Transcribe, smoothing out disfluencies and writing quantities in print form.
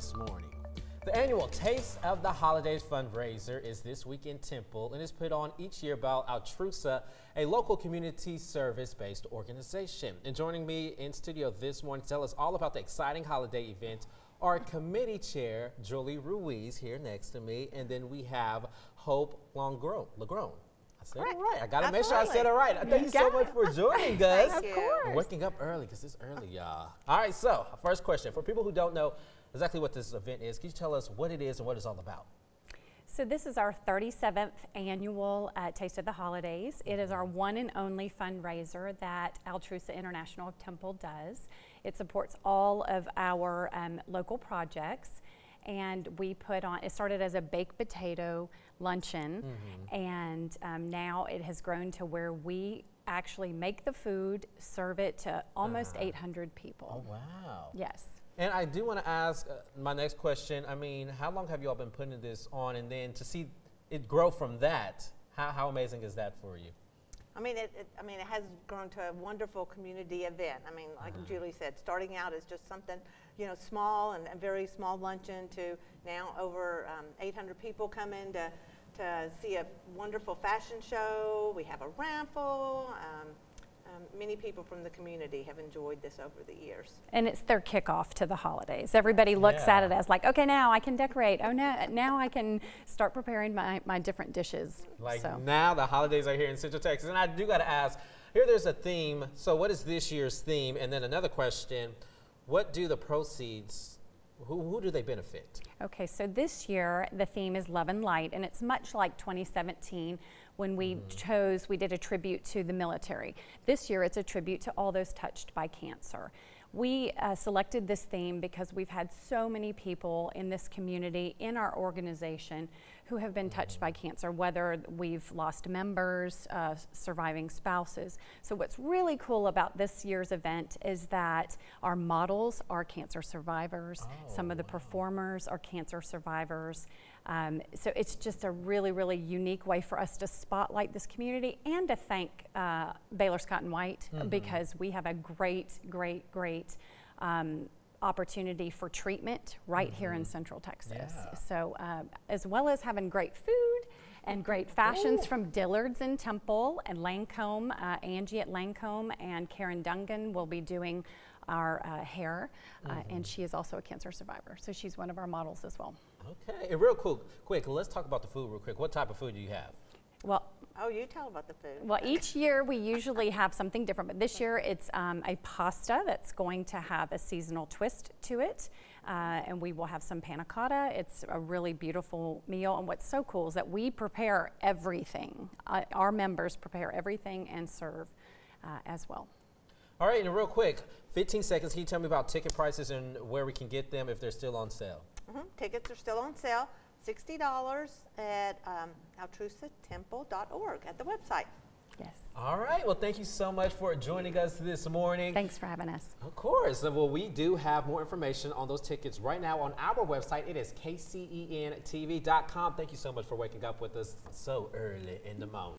this morning. The annual Taste of the Holidays fundraiser is this week in Temple and is put on each year by Altrusa, a local community service-based organization. And joining me in studio this morning to tell us all about the exciting holiday event are committee chair Julie Ruiz here next to me, and then we have Hope Longrone. I said it right. I got to make sure I said it right. Thank you so much for joining us. Of course. Waking up early because it's early, y'all. All right, so first question. For people who don't know exactly what this event is, can you tell us what it is and what it's all about? So this is our 37th annual Taste of the Holidays. It is our one and only fundraiser that Altrusa International Temple does. It supports all of our local projects. And we put on, it started as a baked potato luncheon, and now it has grown to where we actually make the food, serve it to almost 800 people. Oh, wow. Yes. And I do want to ask my next question. I mean, how long have you all been putting this on? And then to see it grow from that, how amazing is that for you? I mean, it has grown to a wonderful community event. I mean, like Julie said, starting out as just something, you know, small and a very small luncheon to now over 800 people come in to see a wonderful fashion show. We have a raffle. Many people from the community have enjoyed this over the years. And it's their kickoff to the holidays. Everybody looks at it as like, okay, now I can decorate. Oh, no, now I can start preparing my different dishes. Like now the holidays are here in Central Texas. And I do got to ask, here there's a theme. So what is this year's theme? And then another question, what do the proceeds, who do they benefit? Okay, so this year the theme is Love and Light, and it's much like 2017 when we did a tribute to the military. This year it's a tribute to all those touched by cancer. We selected this theme because we've had so many people in this community, in our organization, who have been touched by cancer, whether we've lost members, surviving spouses. So what's really cool about this year's event is that our models are cancer survivors. Oh, some of the performers are cancer survivors. So it's just a really, really unique way for us to spotlight this community and to thank Baylor Scott & White because we have a great opportunity for treatment right here in Central Texas. Yeah. So as well as having great food and great fashions from Dillard's in Temple and Lancome, Angie at Lancome and Karen Dungan will be doing our hair, and she is also a cancer survivor. So she's one of our models as well. Okay, and real quick, let's talk about the food real quick. What type of food do you have? Well, you tell about the food. Well, each year we usually have something different, but this year it's a pasta that's going to have a seasonal twist to it, and we will have some panna cotta. It's a really beautiful meal, and what's so cool is that we prepare everything. Our members prepare everything and serve as well. All right, and real quick, 15 seconds, can you tell me about ticket prices and where we can get them if they're still on sale? Tickets are still on sale, $60 at altrusatemple.org at the website. Yes. All right, well, thank you so much for joining us this morning. Thanks for having us. Of course. Well, we do have more information on those tickets right now on our website. It is kcentv.com. Thank you so much for waking up with us so early in the morning.